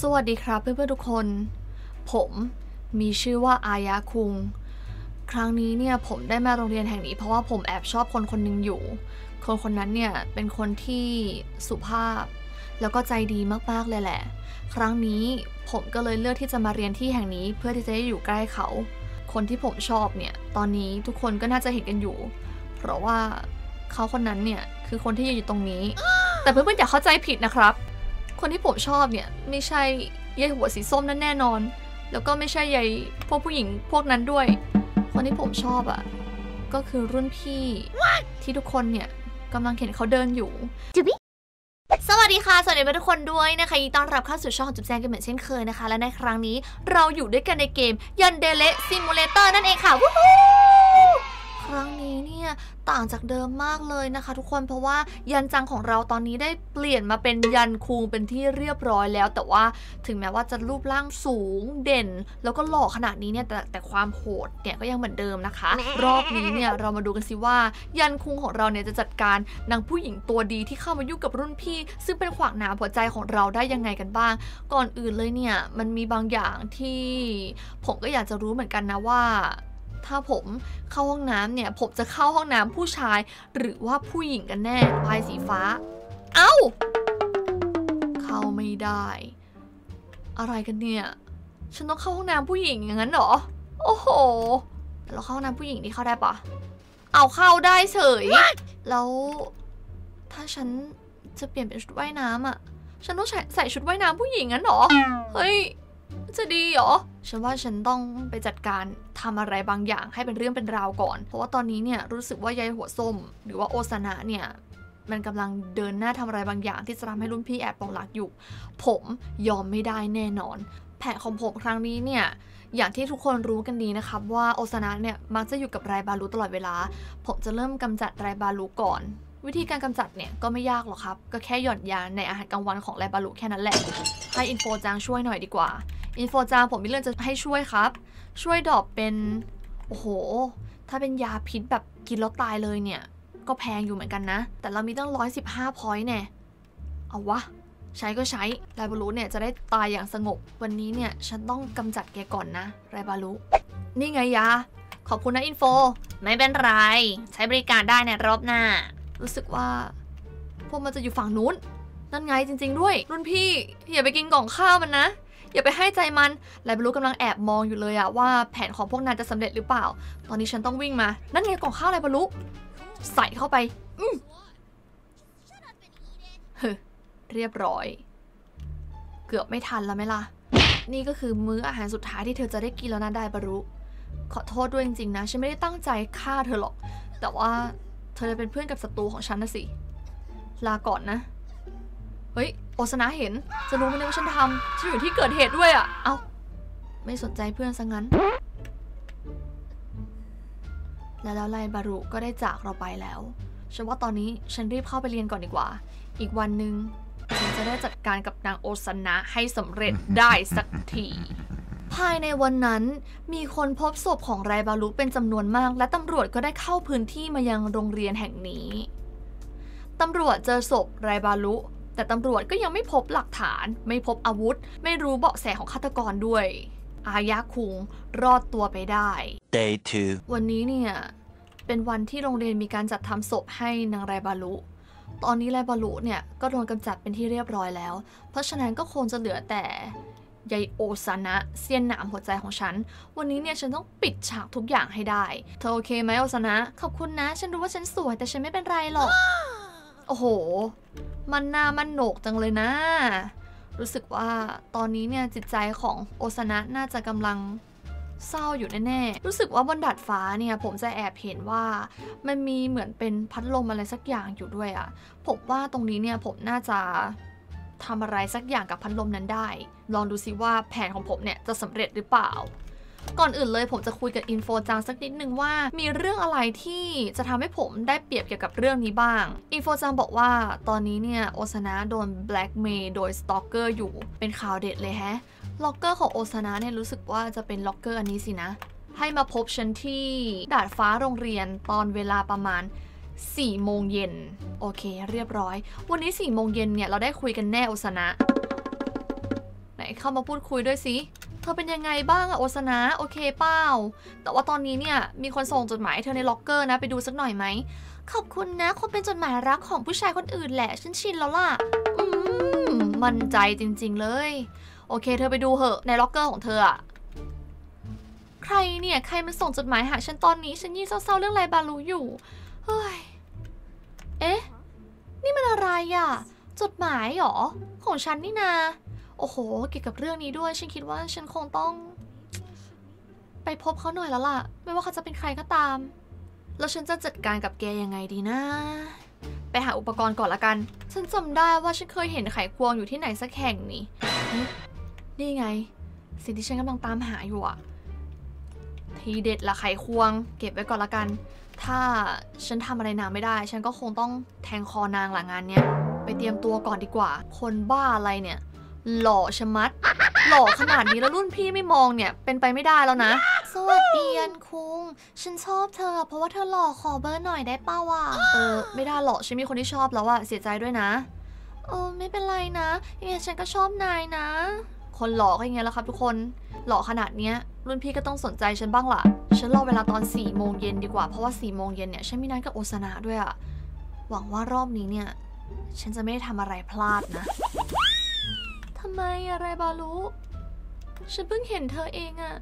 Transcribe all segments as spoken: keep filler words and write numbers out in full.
สวัสดีครับเพื่อนๆทุกคนผมมีชื่อว่าอายะคุงครั้งนี้เนี่ยผมได้มาโรงเรียนแห่งนี้เพราะว่าผมแอบชอบคนคนหนึ่งอยู่คนคนนั้นเนี่ยเป็นคนที่สุภาพแล้วก็ใจดีมากๆเลยแหละครั้งนี้ผมก็เลยเลือกที่จะมาเรียนที่แห่งนี้เพื่อที่จะได้อยู่ใกล้เขาคนที่ผมชอบเนี่ยตอนนี้ทุกคนก็น่าจะเห็นกันอยู่เพราะว่าเขาคนนั้นเนี่ยคือคนที่อยู่ตรงนี้แต่เพื่อนๆอย่าเข้าใจผิดนะครับคนที่ผมชอบเนี่ยไม่ใช่ยายหัวสีส้มนั่นแน่นอนแล้วก็ไม่ใช่ยายพวกผู้หญิงพวกนั้นด้วยคนที่ผมชอบอ่ะก็คือรุ่นพี่ What? ที่ทุกคนเนี่ยกำลังเห็นเขาเดินอยู่สวัสดีค่ะสวัสดีทุกคนด้วยนะคะยินดีต้อนรับเข้าสู่ช่องของจุ๊บแจงกันเหมือนเช่นเคยนะคะและในครั้งนี้เราอยู่ด้วยกันในเกมยันเดเละซิมูเลเตอร์นั่นเองค่ะวู้ฮู้ครั้งนี้เนี่ยต่างจากเดิมมากเลยนะคะทุกคนเพราะว่ายันจังของเราตอนนี้ได้เปลี่ยนมาเป็นยันคุงเป็นที่เรียบร้อยแล้วแต่ว่าถึงแม้ว่าจะรูปร่างสูงเด่นแล้วก็หล่อขนาดนี้เนี่ยแต่แต่ความโหดเนี่ยก็ยังเหมือนเดิมนะคะรอบนี้เนี่ยเรามาดูกันสิว่ายันคุงของเราเนี่ยจะจัดการนางผู้หญิงตัวดีที่เข้ามายุ่งกับรุ่นพี่ซึ่งเป็นขวากหนามหัวใจของเราได้ยังไงกันบ้างก่อนอื่นเลยเนี่ยมันมีบางอย่างที่ผมก็อยากจะรู้เหมือนกันนะว่าถ้าผมเข้าห้องน้ำเนี่ยผมจะเข้าห้องน้ำผู้ชายหรือว่าผู้หญิงกันแน่พายสีฟ้าเอ้าเข้าไม่ได้อะไรกันเนี่ยฉันต้องเข้าห้องน้ำผู้หญิงอย่างนั้นเหรอโอ้โหเราเข้าห้องน้ำผู้หญิงนี่เข้าได้ปะเอาเข้าได้เฉย What? แล้วถ้าฉันจะเปลี่ยนเป็นชุดว่ายน้ำอ่ะฉันต้องใส่ชุดว่ายน้ำผู้หญิงงั้นเหรอเฮ้ยจะดีเหรอฉันว่าฉันต้องไปจัดการทำอะไรบางอย่างให้เป็นเรื่องเป็นราวก่อนเพราะว่าตอนนี้เนี่ยรู้สึกว่ายายหัวส้มหรือว่าโอซานะเนี่ยมันกำลังเดินหน้าทำอะไรบางอย่างที่จะทำให้รุ่นพี่แอบปองหลักอยู่ผมยอมไม่ได้แน่นอนแผนของผมครั้งนี้เนี่ยอย่างที่ทุกคนรู้กันดีนะครับว่าโอซานะเนี่ยมักจะอยู่กับไรบารุตลอดเวลาผมจะเริ่มกำจัดไรบารุก่อนวิธีการกำจัดเนี่ยก็ไม่ยากหรอกครับก็แค่หย่อนยาในอาหารกลางวันของไรบารุแค่นั้นแหละให้อินโฟจางช่วยหน่อยดีกว่าอินโฟจางผมมีเรื่องจะให้ช่วยครับช่วยดรอปเป็นโอ้โหถ้าเป็นยาพิษแบบกินแล้วตายเลยเนี่ยก็แพงอยู่เหมือนกันนะแต่เรามีตั้งหนึ่งร้อยสิบห้า พอยต์ เนี่ยเอาวะใช้ก็ใช้ไรบารุเนี่ยจะได้ตายอย่างสงบวันนี้เนี่ยฉันต้องกำจัดแกก่อนนะไรบารุนี่ไงยาขอบคุณนะอินโฟไม่เป็นไรใช้บริการได้ในรอบหน้ารู้สึกว่าพวกมันจะอยู่ฝั่งนู้นนั่นไงจริงๆด้วยรุ่นพี่อย่าไปกินกล่องข้าวมันนะอย่าไปให้ใจมันไรบารุกำลังแอบมองอยู่เลยอะว่าแผนของพวกนายจะสำเร็จหรือเปล่าตอนนี้ฉันต้องวิ่งมานั่นไงกล่องข้าวไรบารุใส่เข้าไปอืมเฮ้ยเรียบร้อยเกือบไม่ทันแล้วไหมล่ะนี่ก็คือมื้ออาหารสุดท้ายที่เธอจะได้กินแล้วนะไรบารุขอโทษด้วยจริงๆนะฉันไม่ได้ตั้งใจฆ่าเธอหรอกแต่ว่าเธอจะเป็นเพื่อนกับศัตรูของฉันนะสิลาก่อนนะเฮ้ยโอซานะเห็นจะรู้ไหมเนี่ยว่าฉันทำฉันอยู่ที่เกิดเหตุด้วยอ่ะเอ้าไม่สนใจเพื่อนซะงั้นแล้วแล้วไรบารุก็ได้จากเราไปแล้วฉันว่าตอนนี้ฉันรีบเข้าไปเรียนก่อนดีกว่าอีกวันหนึ่งฉันจะได้จัดการกับนางโอซานะให้สำเร็จได้สักทีภายในวันนั้นมีคนพบศพของไรบารุเป็นจำนวนมากและตำรวจก็ได้เข้าพื้นที่มายังโรงเรียนแห่งนี้ตำรวจเจอศพไรบารุแต่ตำรวจก็ยังไม่พบหลักฐานไม่พบอาวุธไม่รู้เบาะแสของฆาตกรด้วยอายะคุงรอดตัวไปได้ เดย์ ทู วันนี้เนี่ยเป็นวันที่โรงเรียนมีการจัดทำศพให้นางไรบารุตอนนี้ไรบารุเนี่ยก็โดนกำจัดเป็นที่เรียบร้อยแล้วเพราะฉะนั้นก็คงจะเหลือแต่ยายโอซานะเสี้ยนหนามหัวใจของฉันวันนี้เนี่ยฉันต้องปิดฉากทุกอย่างให้ได้เธอโอเคไหมโอซานะขอบคุณนะฉันรู้ว่าฉันสวยแต่ฉันไม่เป็นไรหรอกโอ้โหมันหน้ามันโหนกจังเลยนะรู้สึกว่าตอนนี้เนี่ยจิตใจของโอซานะน่าจะกำลังเศร้าอยู่แน่ๆรู้สึกว่าบนดาดฟ้าเนี่ยผมจะแอบเห็นว่ามันมีเหมือนเป็นพัดลมอะไรสักอย่างอยู่ด้วยอ่ะผมว่าตรงนี้เนี่ยผมน่าจะทำอะไรสักอย่างกับพัดลมนั้นได้ลองดูซิว่าแผนของผมเนี่ยจะสำเร็จหรือเปล่าก่อนอื่นเลยผมจะคุยกับอินโฟจางสักนิดนึงว่ามีเรื่องอะไรที่จะทำให้ผมได้เปรียบเกี่ยวกับเรื่องนี้บ้างอินโฟจางบอกว่าตอนนี้เนี่ยโอซานะโดนแบล็กเมย์โดยสตอกเกอร์อยู่เป็นข่าวเด็ดเลยแฮะล็อกเกอร์ของโอซานะเนี่ยรู้สึกว่าจะเป็นล็อกเกอร์อันนี้สินะให้มาพบฉันที่ดาดฟ้าโรงเรียนตอนเวลาประมาณสี่โมงเย็นโอเคเรียบร้อยวันนี้สี่โมงเย็นเนี่ยเราได้คุยกันแน่โอซานะไหน เข้ามาพูดคุยด้วยสิเธอเป็นยังไงบ้างอะโอสนะโอเคเปล่าแต่ว่าตอนนี้เนี่ยมีคนส่งจดหมายเธอในล็อกเกอร์นะไปดูสักหน่อยไหมขอบคุณนะคงเป็นจดหมายรักของผู้ชายคนอื่นแหละฉันชินแล้วล่ะอืมมั่นใจจริงๆเลยโอเคเธอไปดูเหอะในล็อกเกอร์ของเธออะใครเนี่ยใครมันส่งจดหมายหาฉันตอนนี้ฉันยิ่งเศร้าๆเรื่องไรบาลูอยู่เฮ้ยเอ๊ะนี่มันอะไรอะจดหมายหรอของฉันนี่นาโอ้โหเกี่ยวกับเรื่องนี้ด้วยฉันคิดว่าฉันคงต้องไปพบเขาหน่อยแล้วล่ะไม่ว่าเขาจะเป็นใครก็ตามแล้วฉันจะจัดการกับแกยังไงดีนะไปหาอุปกรณ์ก่อนละกันฉันจำได้ว่าฉันเคยเห็นไขควงอยู่ที่ไหนสักแห่งนี่นี่ไงสิ่งที่ฉันกำลังตามหาอยู่อะทีเด็ดละไขควงเก็บไว้ก่อนละกันถ้าฉันทำอะไรนางไม่ได้ฉันก็คงต้องแทงคอนางหลังงานเนี้ยไปเตรียมตัวก่อนดีกว่าคนบ้าอะไรเนี่ยหล่อชะมัดหล่อขนาดนี้แล้วรุ่นพี่ไม่มองเนี่ยเป็นไปไม่ได้แล้วนะสวัสดียันคุงฉันชอบเธอเพราะว่าเธอหล่อขอเบอร์หน่อยได้ป่าวะเออไม่ได้หรอกฉันมีคนที่ชอบแล้วอะเสียใจด้วยนะเออไม่เป็นไรนะยังไงฉันก็ชอบนายนะคนหล่อก็อย่างเงี้ยแหละครับทุกคนหล่อขนาดเนี้ยรุ่นพี่ก็ต้องสนใจฉันบ้างล่ะฉันรอเวลาตอนสี่โมงเย็นดีกว่าเพราะว่าสี่โมงเย็นเนี่ยฉันมีนัดกับโอสนะด้วยอะหวังว่ารอบนี้เนี่ยฉันจะไม่ได้ทำอะไรพลาดนะทำไมอะไรบาลูฉันเพิ่งเห็นเธอเองอะ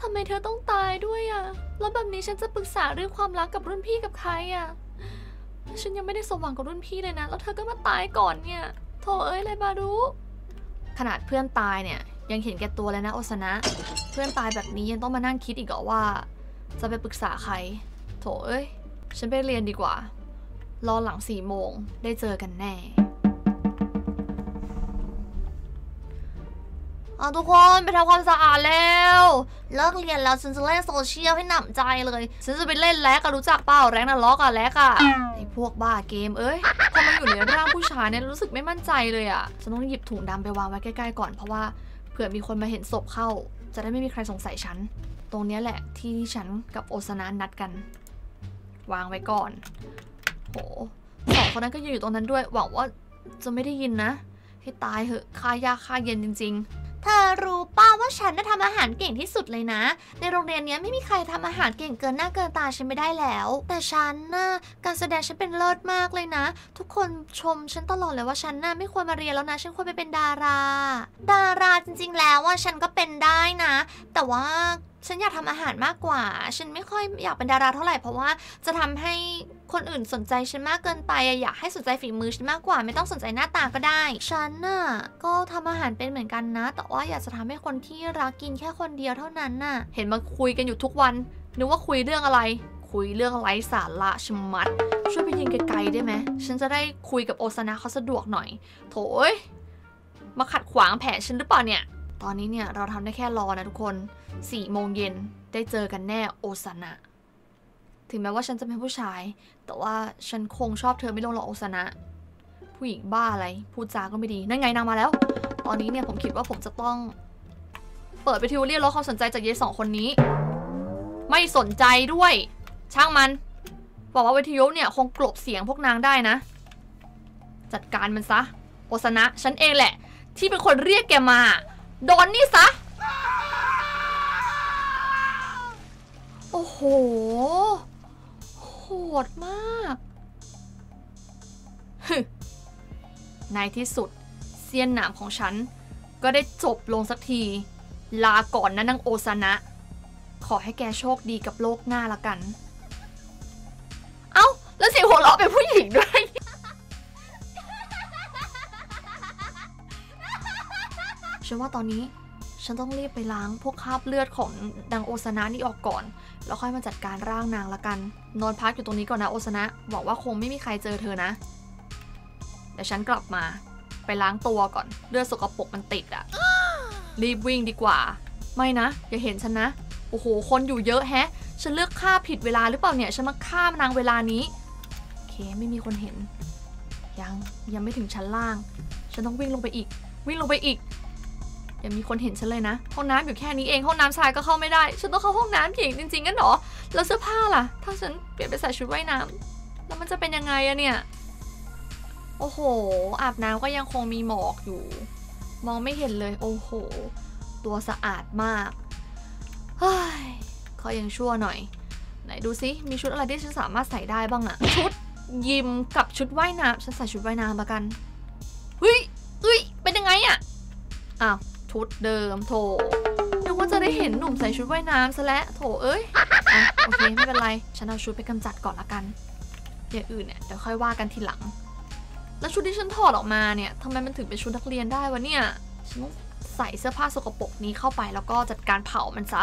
ทำไมเธอต้องตายด้วยอะแล้วแบบนี้ฉันจะปรึกษาเรื่องความรักกับรุ่นพี่กับใครอะฉันยังไม่ได้สมหวังกับรุ่นพี่เลยนะแล้วเธอก็มาตายก่อนเนี่ยโธ่เอ้ยอะไรบาลูขนาดเพื่อนตายเนี่ยยังเห็นแก่ตัวเลยนะโอสนะเพื่อนตายแบบนี้ยังต้องมานั่งคิดอีกเหรอว่าจะไปปรึกษาใครโธ่เอ้ยฉันไปเรียนดีกว่ารอหลังสี่โมงได้เจอกันแน่เอาทุกคนไปทำความสะอาดแล้วเลิกเรียนแล้วฉันจะเล่นโซเชียลให้หนำใจเลยฉันจะไปเล่นแร็กอะรู้จักเปล่าแร็กน่ะล็อกอะแร็กอะไอพวกบ้าเกมเอ้ยพอมาอยู่ในร่างผู้ชายเนี่ยรู้สึกไม่มั่นใจเลยอะฉันต้องหยิบถุงดำไปวางไว้ใกล้ๆก่อนเพราะว่าเผื่อมีคนมาเห็นศพเข้าจะได้ไม่มีใครสงสัยฉันตรงนี้แหละที่ฉันกับโอสนะนัดกันวางไว้ก่อนโอ้สองคนนั้นก็ยืนอยู่ตรงนั้นด้วยหวังว่าจะไม่ได้ยินนะให้ตายเหอะค่ายากค่าเย็นจริงๆเธอรู้ป่าวว่าฉันน่ะทำอาหารเก่งที่สุดเลยนะในโรงเรียนนี้ไม่มีใครทำอาหารเก่งเกินหน้าเกินตาฉันไม่ได้แล้วแต่ฉันน่ะการแสดงฉันเป็นเลิศมากเลยนะทุกคนชมฉันตลอดเลยว่าฉันน่ะไม่ควรมาเรียนแล้วนะฉันควรไปเป็นดาราดาราจริงๆแล้วว่าฉันก็เป็นได้นะแต่ว่าฉันอยากทำอาหารมากกว่าฉันไม่ค่อยอยากเป็นดาราเท่าไหร่เพราะว่าจะทำให้คนอื่นสนใจฉันมากเกินไปอยากให้สนใจฝีมือฉันมากกว่าไม่ต้องสนใจหน้าตาก็ได้ฉันน่ะก็ทำอาหารเป็นเหมือนกันนะแต่ว่าอยากจะทำให้คนที่รักกินแค่คนเดียวเท่านั้นน่ะเห็นมาคุยกันอยู่ทุกวันนึกว่าคุยเรื่องอะไรคุยเรื่องไร้สาระชะมัดช่วยไปยิงไกลๆได้ไหมฉันจะได้คุยกับโอสนะเขาสะดวกหน่อยโถยมาขัดขวางแผนฉันหรือเปล่าเนี่ยตอนนี้เนี่ยเราทำได้แค่รอนะทุกคนสี่โมงเย็นได้เจอกันแน่โอสนะถึงแม้ว่าฉันจะเป็นผู้ชายแต่ว่าฉันคงชอบเธอไม่ลงหรอกโอสนะผู้หญิงบ้าอะไรพูดจาก็ไม่ดีนั่นไงนางมาแล้วตอนนี้เนี่ยผมคิดว่าผมจะต้องเปิดไปทิวเรียนแล้วความสนใจจากเย่สองคนนี้ไม่สนใจด้วยช่างมันบอกว่าวิทยุเนี่ยคงกลบเสียงพวกนางได้นะจัดการมันซะโอสนะฉันเองแหละที่เป็นคนเรียกแกมาโดนนี่ซะโอ้โหโหดมากในที่สุดเสี้ยนหนามของฉันก็ได้จบลงสักทีลาก่อนนะนางโอสนะขอให้แกโชคดีกับโลกหน้าละกันเอ้าแล้วเสียงหัวเราะเป็นผู้หญิงด้วยฉันว่าตอนนี้ฉันต้องรีบไปล้างพวกคราบเลือดของนางโอสนะนี่ออกก่อนแล้วค่อยมาจัดการร่างนางละกันนอนพักอยู่ตรงนี้ก่อนนะโอสนะบอกว่าคงไม่มีใครเจอเธอนะแต่ฉันกลับมาไปล้างตัวก่อนเลือดสกปรกมันติดอะรีบวิ่งดีกว่าไม่นะอย่าเห็นฉันนะโอ้โหคนอยู่เยอะแฮะฉันเลือกฆ่าผิดเวลาหรือเปล่าเนี่ยฉันมาฆ่านางเวลานี้โอเคไม่มีคนเห็นยังยังไม่ถึงชั้นล่างฉันต้องวิ่งลงไปอีกวิ่งลงไปอีกอย่ามีคนเห็นฉันเลยนะห้องน้ำอยู่แค่นี้เองห้องน้ำชายก็เข้าไม่ได้ฉันต้องเข้าห้องน้ำหญิงจริงๆงั้นหรอแล้วเสื้อผ้าล่ะถ้าฉันเปลี่ยนไปใส่ชุดว่ายน้ำแล้วมันจะเป็นยังไงอะเนี่ยโอ้โหอาบน้ำก็ยังคงมีหมอกอยู่ มองไม่เห็นเลยโอ้โหตัวสะอาดมากเฮ้ยขอยังชั่วหน่อยไหนดูซิมีชุดอะไรที่ฉันสามารถใส่ได้บ้างอะชุดยิมกับชุดว่ายน้ำฉันใส่ชุดว่ายน้ำละกันเฮ้ยเฮ้ยเป็นยังไงอะอ้าวชุดเดิมโถนึกว่าจะได้เห็นหนุ่มใส่ชุดว่ายน้ำซะแล้วโถเอ้ยโอเคไม่เป็นไรฉันเอาชุดไปกำจัดก่อนละกันอย่างอื่นเนี่ยเดี๋ยวค่อยว่ากันทีหลังแล้วชุดที่ฉันถอดออกมาเนี่ยทำไมมันถึงเป็นชุดนักเรียนได้วะเนี่ยฉันต้องใส่เสื้อผ้าสกปรกนี้เข้าไปแล้วก็จัดการเผามันซะ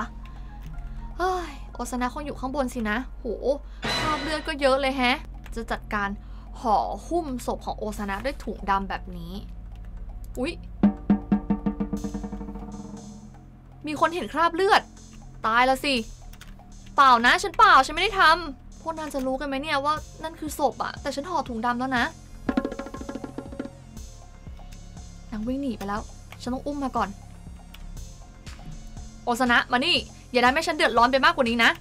เฮ้ยโอซานะคงอยู่ข้างบนสินะโหคราบเลือดก็เยอะเลยแฮะจะจัดการห่อหุ้มศพของโอซานะด้วยถุงดำแบบนี้อุ๊ยมีคนเห็นคราบเลือดตายแล้วสิเปล่านะฉันเปล่าฉันไม่ได้ทำพวกนั้นจะรู้กันไหมเนี่ยว่านั่นคือศพอะแต่ฉันห่อถุงดำแล้วนะนางวิ่งหนีไปแล้วฉันต้องอุ้มมาก่อนโอซานะมานี่อย่าได้ให้ฉันเดือดร้อนไปมากกว่านี้นะ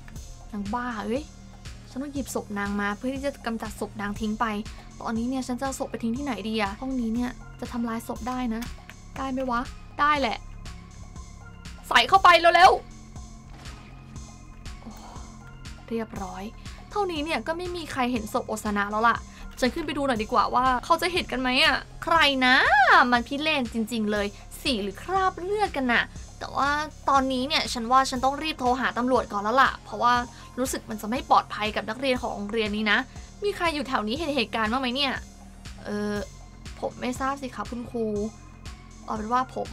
นางบ้าเอ้ยฉันต้องหยิบศพนางมาเพื่อที่จะกำจัดศพนางทิ้งไปตอนนี้เนี่ยฉันจะเอาศพไปทิ้งที่ไหนดีอะห้องนี้เนี่ยจะทำลายศพได้นะได้ไหมวะได้แหละใส่เข้าไปเร็วๆเรียบร้อยเท่านี้เนี่ยก็ไม่มีใครเห็นศพโอซานะแล้วล่ะฉันขึ้นไปดูหน่อยดีกว่าว่าเขาจะเห็นกันไหมอะใครนะมันพิเรนจริงๆเลยสีหรือคราบเลือดกันน่ะแต่ว่าตอนนี้เนี่ยฉันว่าฉันต้องรีบโทรหาตำรวจก่อนแล้วล่ะเพราะว่ารู้สึกมันจะไม่ปลอดภัยกับนักเรียนของโรงเรียนนี้นะมีใครอยู่แถวนี้เห็นเหตุการณ์บ้างไหมเนี่ยเออผมไม่ทราบสิครับคุณครูเอาเป็นว่าผม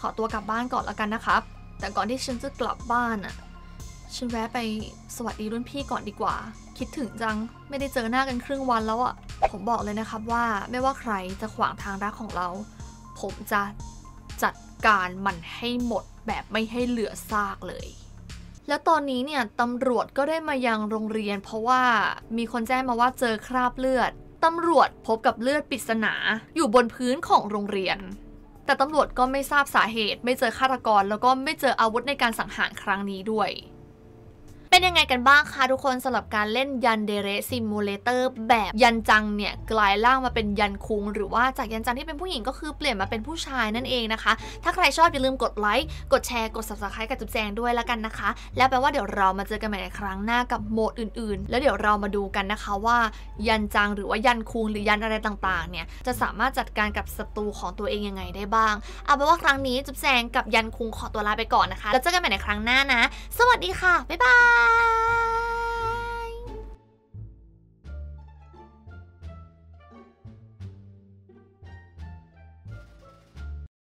ขอตัวกลับบ้านก่อนแล้วกันนะครับแต่ก่อนที่ฉันจะกลับบ้านอ่ะฉันแวะไปสวัสดีรุ่นพี่ก่อนดีกว่าคิดถึงจังไม่ได้เจอหน้ากันครึ่งวันแล้วอ่ะผมบอกเลยนะครับว่าไม่ว่าใครจะขวางทางรักของเราผมจะจัดการมันให้หมดแบบไม่ให้เหลือซากเลยแล้วตอนนี้เนี่ยตำรวจก็ได้มายังโรงเรียนเพราะว่ามีคนแจ้งมาว่าเจอคราบเลือดตำรวจพบกับเลือดปริศนาอยู่บนพื้นของโรงเรียนแต่ตำรวจก็ไม่ทราบสาเหตุไม่เจอฆาตกรแล้วก็ไม่เจออาวุธในการสังหารครั้งนี้ด้วยเป็นยังไงกันบ้างคะทุกคนสำหรับการเล่นยันเดเรซิมูเลเตอร์แบบยันจังเนี่ยกลายร่างมาเป็นยันคุงหรือว่าจากยันจังที่เป็นผู้หญิงก็คือเปลี่ยนมาเป็นผู้ชายนั่นเองนะคะถ้าใครชอบอย่าลืมกดไลค์กดแชร์กด ซับสไครบ์ กับจุ๊บแจงด้วยละกันนะคะแล้วแปลว่าเดี๋ยวเรามาเจอกันใหม่ในครั้งหน้ากับโหมดอื่นๆแล้วเดี๋ยวเรามาดูกันนะคะว่ายันจังหรือว่ายันคุงหรือยันอะไรต่างๆเนี่ยจะสามารถจัดการกับศัตรูของตัวเองยังไงได้บ้างเอาเป็นว่าครั้งนี้จุ๊บแจงกับยันคุงขอตัวลาไปก่อนนะคะแล้วเจอกันใหม่ในครั้งหน้านะสวัสดีค่ะบ๊ายบาย